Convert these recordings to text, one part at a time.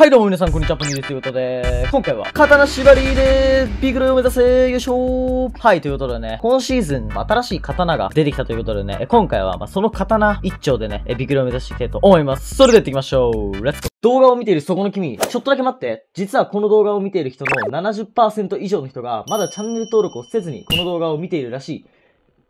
はいどうも皆さんこんにちは、ポニーです。ということで、今回は、刀縛りでビッグロイを目指せ、よいしょー。はい、ということでね、今シーズン、新しい刀が出てきたということでね、今回は、その刀一丁でね、ビッグロイを目指していきたいと思います。それでやっていきましょう。レッツゴー。動画を見ているそこの君、ちょっとだけ待って。実はこの動画を見ている人の 70% 以上の人が、まだチャンネル登録をせずに、この動画を見ているらしい。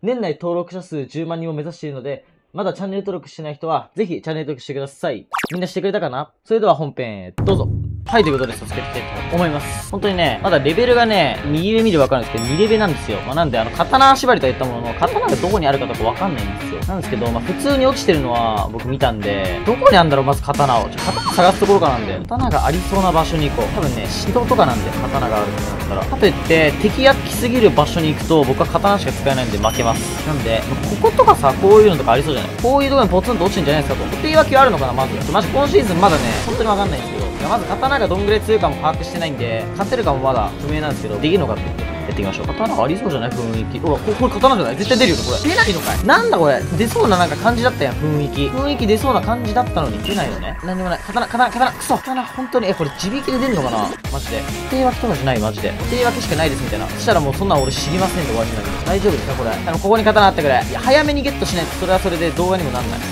年内登録者数10万人を目指しているので、まだチャンネル登録してない人は、ぜひチャンネル登録してください。みんなしてくれたかな？それでは本編へどうぞ。はい、ということで、続けていきたいと思います。本当にね、まだレベルがね、右上見ればわかるんですけど、2レベルなんですよ。なんで、刀縛りといったものの、刀がどこにあるかとかわかんないんですよ。なんですけど、普通に落ちてるのは僕見たんで、どこにあるんだろう、まず刀を。刀探すところからなんで、刀がありそうな場所に行こう。多分ね、城とかなんで、刀があるんだったら。かといって、敵が来すぎる場所に行くと、僕は刀しか使えないんで負けます。なんで、こことかさ、こういうのとかありそうじゃない？こういうところにポツンと落ちるんじゃないですかと。っていうわけはあるのかな、まず。マジ今シーズンまだね、本当にわかんないんですけど。まず刀がどんぐらい強いかも把握してないんで、勝てるかもまだ不明なんですけど、できるのかって言ってやってみましょう。刀がありそうじゃない雰囲気。うわ、これ刀じゃない？絶対出るよこれ。出ないのかい？なんだこれ。出そうななんか感じだったやん、雰囲気。雰囲気出そうな感じだったのに出ないよね。なんでもない。刀、くそ。刀、本当に、これ自引きで出るのかなマジで。固定枠とかじゃないマジで。固定枠しかないですみたいな。そしたらもうそんなん俺知りませんで終わりになる。大丈夫ですかこれ。ここに刀あったくらい。いや、早めにゲットしないとそれはそれで動画にもなんない。本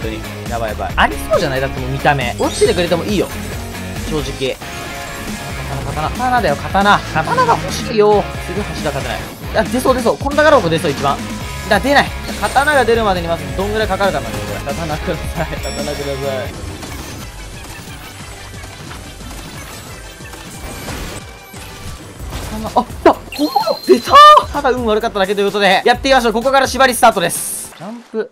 当に。やばいやばい。ありそうじゃない？だってもう見た目。落ちてくれてもいいよ。正直刀だよ、刀が欲しいよ。すぐ柱勝てない。あ、出そうこんなガロープ出そう一番だ。出ない。刀が出るまでにまずどんぐらいかかるかなんで、これ刀ください、刀ください。刀、あっ出たー。ただ運悪かっただけということでやっていきましょう。ここから縛りスタートです。ジャンプ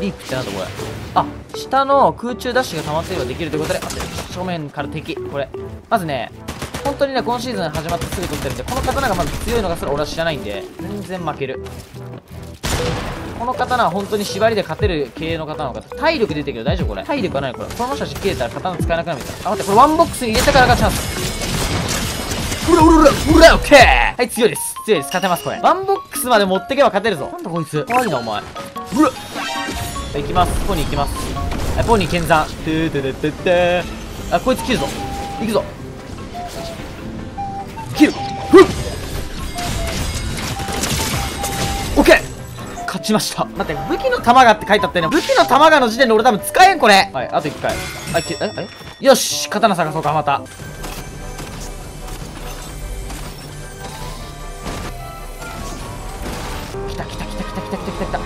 リープってなんだこれ。あ、下の空中ダッシュが溜まっていればできるということで、正面から敵。これまずね、本当にね、今シーズン始まってすぐ取ってるんで、この刀がまず強いのがそれ俺は知らないんで、全然負ける。この刀は本当に縛りで勝てる系の刀の方。体力出てるけど大丈夫これ。体力はないこれ。この人たち切れたら刀使えなくなるみたいな。あ、待って、これワンボックスに入れたからがチャンス。うらオッケー。はい、強いです、強いです、勝てますこれ。ワンボックスまで持ってけば勝てるぞ。なんだこいつ、怖いなお前。うら行きます、ポニー行きます。ポニー剣山。あ、こいつ切るぞ、行くぞ、切る。オッケー、勝ちました。待って、武器の弾がって書いてあったよね。武器の弾がの時点で俺多分使えんこれ。はい、あと1回。あ、よし、刀探そうか。また来た。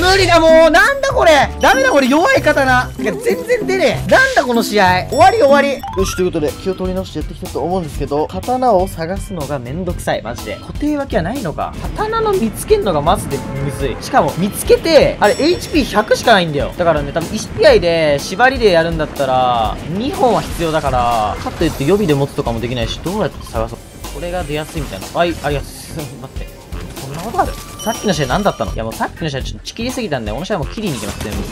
無理だもう。なんだこれ、ダメだこれ、弱い刀。いや、全然出ねえ。なんだこの試合、終わり。よし、ということで気を取り直してやっていきたいと思うんですけど、刀を探すのがめんどくさいマジで。固定わけはないのか。刀の見つけるのがマジでむずい。しかも見つけてあれ HP100 しかないんだよ。だからね、多分1試合で縛りでやるんだったら2本は必要だから、かといって予備で持つとかもできないし、どうやって探そう。これが出やすいみたいな。はい、ありがとう。待って、そんなことある？さっきの試合何だったの？いや、もうさっきの試合ちょっと打ち切りすぎたんで、この試合もう切りに行きます、全部。よ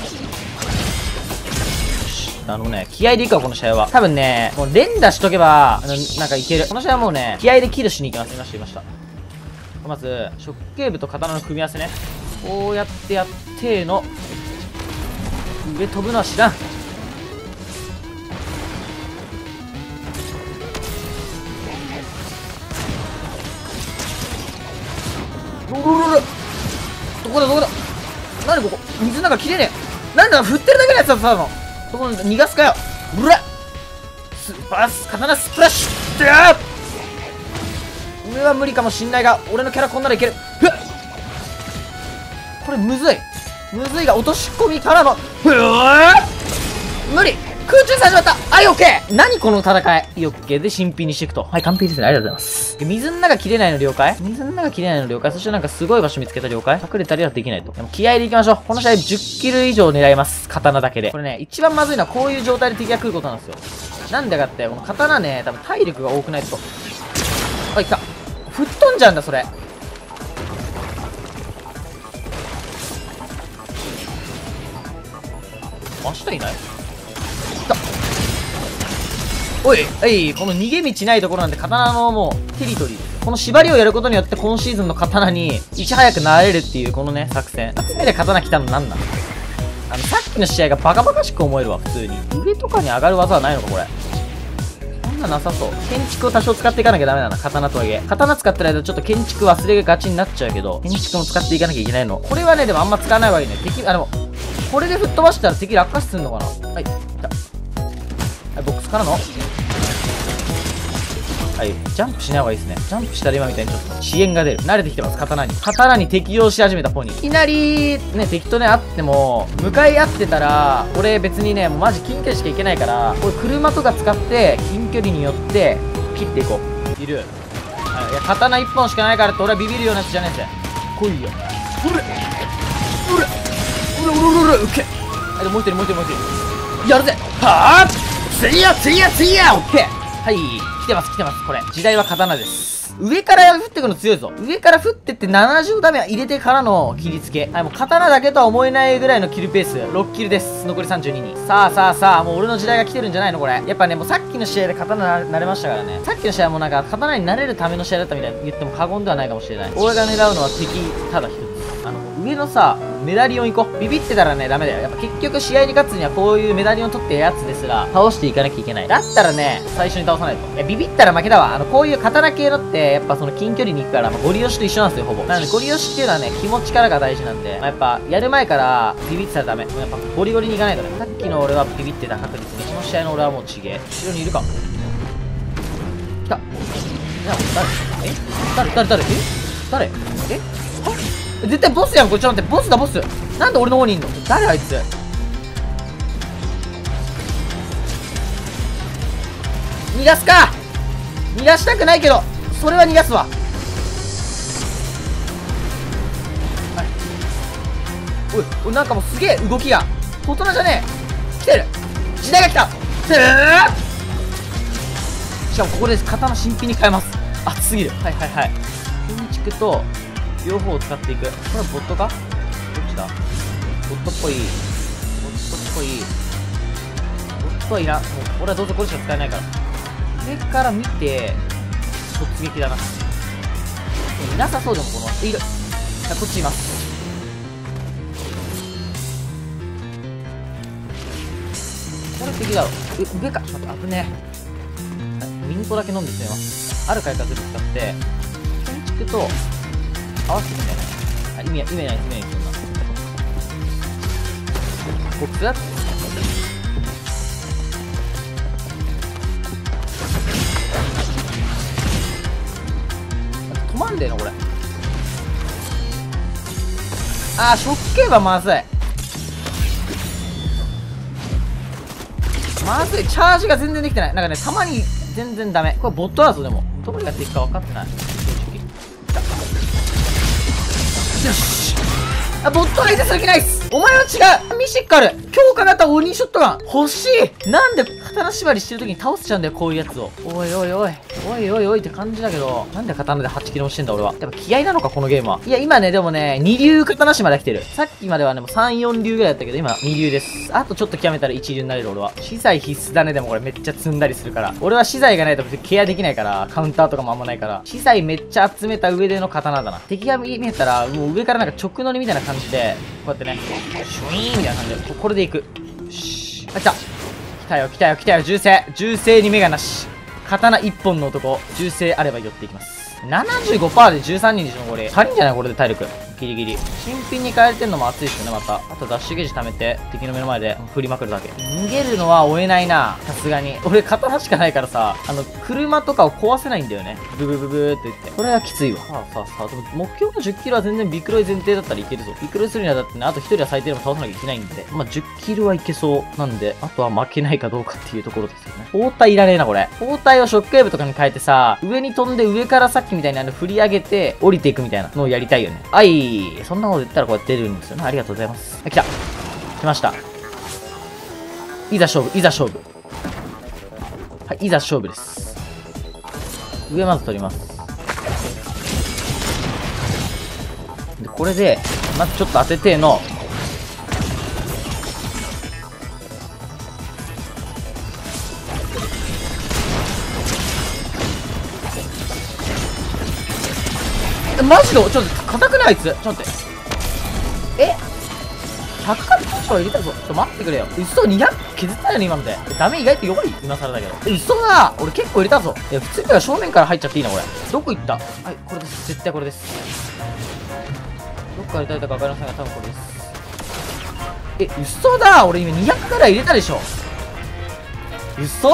し。気合でいくわ、この試合は。多分ね、もう連打しとけば、なんかいける。この試合はもうね、気合でキルしに行きます。いました。まず、食形部と刀の組み合わせね。こうやってやっての、上飛ぶのは知らん。どこだ何ここ、水なんか切れねえ。なんだ振ってるだけのやつだったの。そこ逃がすかよ。うらスパース刀スプラッシュ。俺は無理かもしんないが、俺のキャラこんならいける。ふっ、これむずいが、落とし込みからのふぅ、無理。空中されちまった。はい、オッケー。何この戦い。オッケーで新品にしていくと。はい、完璧ですね。ありがとうございます。水の中切れないの了解。そしてなんかすごい場所見つけた了解。隠れたりはできないと。でも気合でいきましょう。この試合10キル以上狙います、刀だけで。これね、一番まずいのはこういう状態で敵が来ることなんですよ。なんでかって、この刀ね、多分体力が多くないと。あ、いった。吹っ飛んじゃうんだそれ。真下いない。おい、この逃げ道ないところなんで、刀のもうテリトリーですよ。この縛りをやることによって今シーズンの刀にいち早くなれるっていうこのね作戦。2つ目で刀来たのなんなん、さっきの試合がバカバカしく思えるわ。普通に上とかに上がる技はないのかこれ。そんななさそう。建築を多少使っていかなきゃダメだな、刀とはいえ。刀使ってる間ちょっと建築忘れがちになっちゃうけど、建築も使っていかなきゃいけないの。これはねでもあんま使わないわけね。敵これで吹っ飛ばしたら敵落下死すんのかな。はい、いた。はい、ボックスからの、はい、ジャンプしない方がいいですね。ジャンプしたら今みたいにちょっと遅延が出る。慣れてきてます、刀に。刀に適応し始めたポニー。いきなり、ね、敵とね、会っても、向かい合ってたら、俺別にね、もうマジ近距離しか行けないから、これ車とか使って、近距離によって、切っていこう。いる。いや、刀一本しかないからって俺はビビるような人じゃねえぜ。来いよ。うれうれうれうれうれうけ。はい、でもう一人もう一人もう一人。やるぜ。はぁー、次や次や次やオッケー。はい。来てます来てます。これ時代は刀です。上から降ってくの強いぞ。上から降ってって70ダメは入れてからの切りつけ。はい、もう刀だけとは思えないぐらいのキルペース。6キルです。残り32人。さあさあさあ、もう俺の時代が来てるんじゃないのこれ。やっぱね、もうさっきの試合で刀慣れましたからね。さっきの試合もなんか刀に慣れるための試合だったみたいに言っても過言ではないかもしれない。俺が狙うのは敵ただ一つ。上のさメダリオン行こう。ビビってたらねダメだよ。やっぱ結局試合に勝つにはこういうメダリオン取ってるやつですら倒していかなきゃいけない。だったらね最初に倒さないと。いや、ビビったら負けだわ。こういう刀系のってやっぱその近距離に行くから、まあ、ゴリ押しと一緒なんですよほぼ。なのでゴリ押しっていうのはね気持ちからが大事なんで、まあ、やっぱやる前からビビってたらダメ。やっぱゴリゴリに行かないとね。さっきの俺はビビってた確率で、この試合の俺はもうちげえ。後ろにいるか。来た。誰絶対ボスやんこれ。ちょっと待って、ボスだボス。なんで俺の方にいんの、誰あいつ。逃がすか。逃がしたくないけどそれは逃がすわ。はい、おいなんかもうすげえ動きが大人じゃねえ。来てる、時代が来た。しかもここで刀新品に変えます。熱すぎる。はいはいはい、建築と両方を使っていく。これはボットか、どっちだ。ボットっぽい。ボットはいらん。もう俺はどうせこれしか使えないから。上から見て、突撃だな。いなさそうでもこの、いる。あ、こっちいます。これ敵だろ。上か。ちょっと危ねえ。ミントだけ飲んでしまいます。ある回数使って、建築と、合わせてみたいな。あ、意味ない、そんな。ボックスだって。止まんねえの、これ。あー、ショック系はまずい。まずい、チャージが全然できてない。なんかね、たまに全然ダメ。これボットだぞ、でも。どこにやっていくか分かってない。よし、あ、ボット相手する気ないっす。お前は違う。ミシッカル強化型鬼ショットガン欲しい。なんで刀縛りしてる時に倒せちゃうんだよこういうやつを。おいって感じだけど、なんで刀で8キロもしてんだ俺は。やっぱ気合いなのかこのゲームは。いや今ねでもね2流刀縛り来てる。さっきまではねもう34流ぐらいだったけど今2流です。あとちょっと極めたら1流になれる。俺は資材必須だね。でもこれめっちゃ積んだりするから、俺は資材がないと別にケアできないから、カウンターとかもあんまないから、資材めっちゃ集めた上での刀だな。敵が見えたらもう上からなんか直乗りみたいな感じでこうやってねシュイーンみたいな感じでこれでいく。よし、あ、来たよ。銃声に目がなし。刀1本の男、銃声あれば寄っていきます。75% で13人でしょこれ。足りんじゃないこれで体力ギリギリ。新品に変えられてんのも熱いですよね。またあとダッシュゲージ貯めて敵の目の前で振りまくるだけ。逃げるのは追えないなさすがに。俺刀しかないからさ、車とかを壊せないんだよね。ブブブブーって言ってこれはきついわ。さあさあさあ、でも目標の 10キロは全然ビクロイ前提だったらいけるぞ。ビクロイするにはだってねあと1人は最低でも倒さなきゃいけないんで、まあ10キロはいけそうなんで、あとは負けないかどうかっていうところですよね。包帯いらねえなこれ。包帯をショックウェーブとかに変えてさ、上に飛んで上からさっきみたいに振り上げて降りていくみたいなのをやりたいよね。あい、そんなこと言ったらこうやって出るんですよね。ありがとうございます。来ました。いざ勝負。はい、いざ勝負です。上まず取ります。でこれでまずちょっと当ててえの。マジでちょっと硬くない？あいつちょっと待って、100回ポンチ入れたぞ。ちょっと待ってくれよ。嘘、200削ったよね今ので。ダメ、意外と弱い今更だけど。嘘だ、俺結構入れたぞ。普通には正面から入っちゃっていいな。これどこ行った？はい、これです。絶対これです。どっから入れたか分かりませんが、多分これです。嘘だ、俺今200から入れたでしょ。嘘、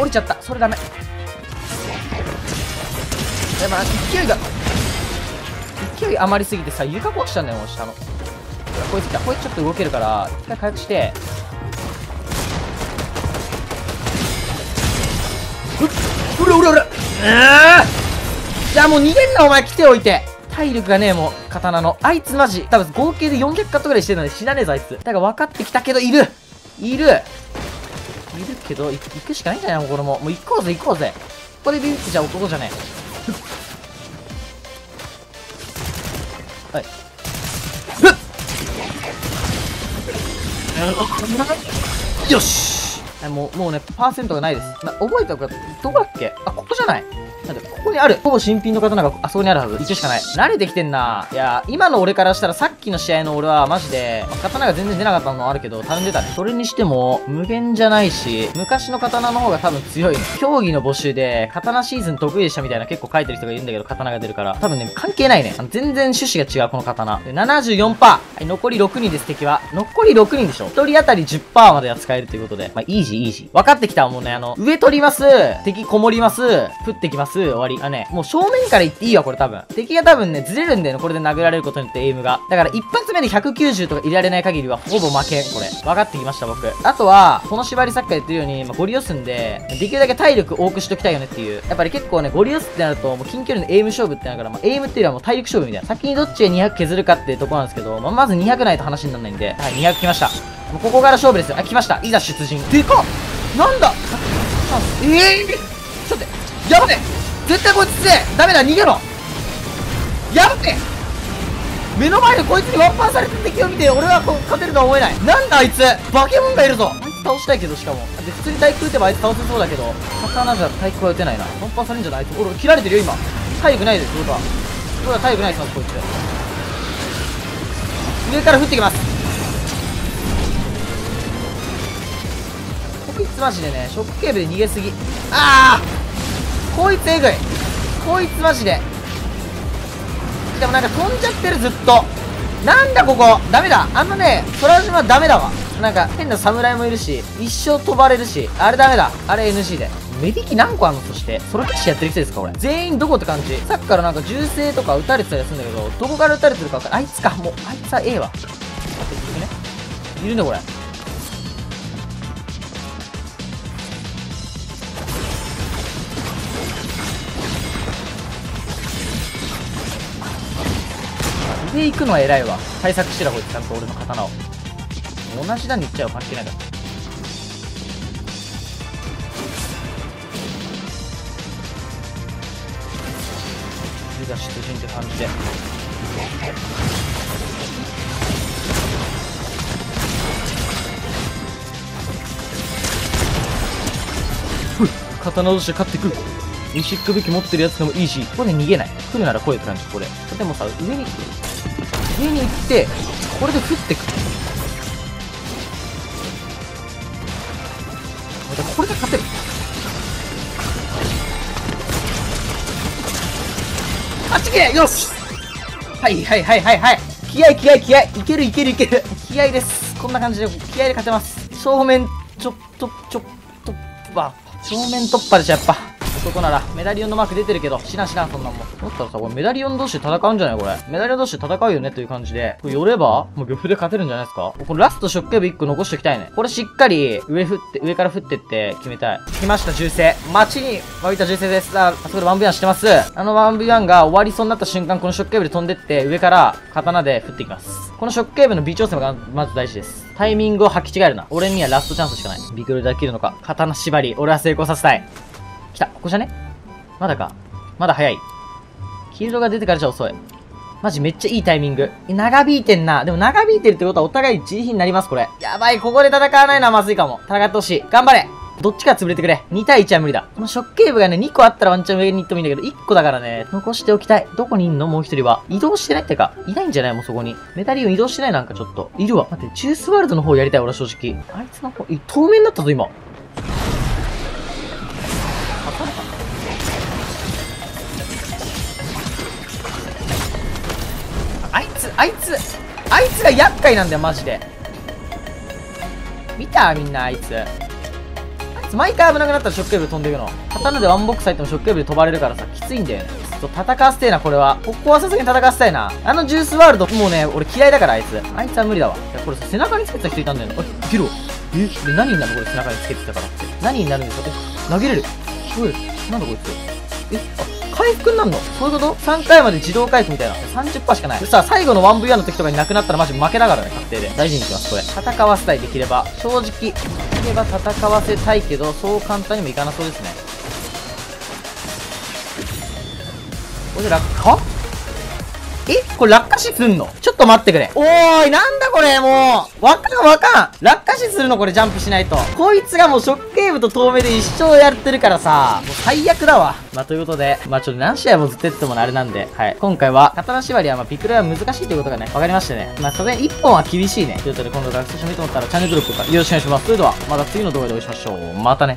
降りちゃった。それダメ。やばい、勢い余りすぎてさ、床壊したんだよもう下の。こいつ来た。こいつちょっと動けるから一回回復して、うらうらうら。じゃあもう逃げんなお前、来ておいて。体力がねえもう刀の。あいつマジ多分合計で400カットぐらいしてるので死なねえぞあいつ。だから分かってきたけど、いるけど、行くしかないんじゃないのこれも。もう行こうぜ行こうぜ。ここでビビってじゃ男じゃねえ。はい、よし。もうね、パーセントがないです。覚えておくか。どこだっけ？あ、ここじゃない。なんでここにある。ほぼ新品の刀があそこにあるはず。一応しかない。慣れてきてんな。いや、今の俺からしたらさっきの試合の俺はマジで、刀が全然出なかったのもあるけど、頼んでたね。それにしても、無限じゃないし、昔の刀の方が多分強いね。競技の募集で、刀シーズン得意でしたみたいな結構書いてる人がいるんだけど、刀が出るから。多分ね、関係ないね。全然趣旨が違う、この刀。で、74%。はい、残り6人です、敵は。残り6人でしょ。1人当たり 10% までは使えるということで。まあ、イージーイージー。分かってきた。もうね、上取ります。敵こもります。降ってきます。終わり。ね、もう正面から行っていいわ、これ多分。敵が多分ね、ずれるんだよね、これで殴られることによって、エイムが。だから、一発目で190とか入れられない限りは、ほぼ負けん、これ。分かってきました、僕。あとは、この縛りサッカーやってるように、まあ、ゴリ押すんで、できるだけ体力多くしときたいよねっていう。やっぱり結構ね、ゴリ押すってなると、もう近距離のエイム勝負ってなるから、まあ、エイムっていうのはもう体力勝負みたいな。先にどっちで200削るかっていうところなんですけど、まあ、まず200ないと話にならないんで、はい、200来ました。もうここから勝負ですよ。あ、来ました。いざ出陣。でかっ、なんだちょっと待って、やばね、絶対こいつ強え。ダメだ、逃げろ。やばって目の前でこいつにワンパンされてる敵を見て、俺はこう勝てるとは思えない。なんだあいつ、バケモンがいるぞ。あいつ倒したいけど、しかもで普通に対空打てばあいつ倒せそうだけど、刀じゃ対空は打てないな。ワンパンされるんじゃない？俺切られてるよ今。体力ないです。どうだどうだ、体力ないです。こいつ上から降ってきます。こいつマジでね、ショック警部で逃げすぎ。ああこいつえぐい。こいつマジで。でもなんか飛んじゃってるずっと。なんだここ、ダメだ。ね、空島ダメだわ。なんか変な侍もいるし、一生飛ばれるし、あれダメだ。あれ NG で。メディキ何個あんの？そしてソロ騎士やってる人ですかこれ。全員どこって感じ。さっきからなんか銃声とか撃たれてたりするんだけど、どこから撃たれてるか分かんない。あいつか、もうあいつは A わ。待って、ね、いるねこれ。で行くのは偉いわ。対策してたこいつ、ちゃんと俺の刀を。同じ段に行っちゃう関係ないから。出だし出陣って感じで。ふい、刀同士で勝ってくる。ミシック武器持ってるやつでもいいし、ここで逃げない。来るなら来いって感じ、これ。でもさ、上に行ってこれで降ってくる。これで勝てる。あっち行け。よし、はいはいはいはいはい、気合気合気合、いけるいけるいける、気合です。こんな感じで気合で勝てます。正面正面突破でしょやっぱ。そこならメダリオンのマーク出てるけど、しなそんなんもん。だったらさ、これメダリオン同士で戦うんじゃないこれ。メダリオン同士で戦うよねという感じで、これ寄ればもう漁夫で勝てるんじゃないですか。これラストショックエブ1個残しておきたいね。これしっかり上から振ってって決めたい。来ました銃声、待ちに湧いた銃声です。あそこで 1v1 してます。1v1 が終わりそうになった瞬間、このショックエブで飛んでって上から刀で振っていきます。このショックエブの微調整がまず大事です。タイミングを履き違えるな。俺にはラストチャンスしかない。ビクルできるのか、刀縛り俺は成功させたい。来た、ここじゃね？まだか。まだ早い。黄色が出てからじゃ遅い。マジめっちゃいいタイミング。長引いてんな。でも長引いてるってことはお互い自利品になります、これ。やばい、ここで戦わないのはまずいかも。戦ってほしい。頑張れ。どっちか潰れてくれ。2対1は無理だ。このショッケーブがね、2個あったらワンチャン上に行ってもいいんだけど、1個だからね、残しておきたい。どこにいんのもう1人は。移動してないってか、いないんじゃないもうそこに。メタリオン移動してないなんかちょっと。いるわ。待って、ジュースワールドの方やりたい、俺は正直。あいつの方、透明になったぞ、今。あいつが厄介なんだよ、マジで。見たみんな、あいつ毎回危なくなったらショックウェーブ飛んでいくの。刀でワンボックス入ってもショックウェーブで飛ばれるからさ、きついんだよね。ちょっと戦わせてえな、これは。ここはさすがに戦わせたいな。あのジュースワールド、もうね、俺嫌いだから、あいつは無理だわ。いや、これさ、背中につけてた人いたんだよね。あ、ゲロ。え、何になるのこれ、背中につけてたからって。何になるんですか。え、投げれる。おい、なんだこいつ。え、あ、回復になるのそういうこと ?3 回まで自動回復みたいな。30% しかない。そしたら最後の 1VR の時とかになくなったらマジ負けだからね、確定で。大事にいきます、これ。戦わせたい、できれば。正直、できれば戦わせたいけど、そう簡単にもいかなそうですね。これで落下?え?これ落下死すんの?ちょっと待ってくれ。おーい、なんだこれ、もう。わかん。落下死するのこれ、ジャンプしないと。こいつがもうショックウェーブと透明で一生やってるからさ、もう最悪だわ。まあ、ということで、まあ、ちょっと何試合もずっとやってもあれなんで、はい。今回は、刀縛りは、まあ、ピクラは難しいということがね、わかりましてね。まあ、それ1本は厳しいね。ということで、今度学生してもいいと思ったら、チャンネル登録とかよろしくお願いします。それでは、また次の動画でお会いしましょう。またね。